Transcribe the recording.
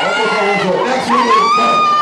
That's what we're going to do. Next week.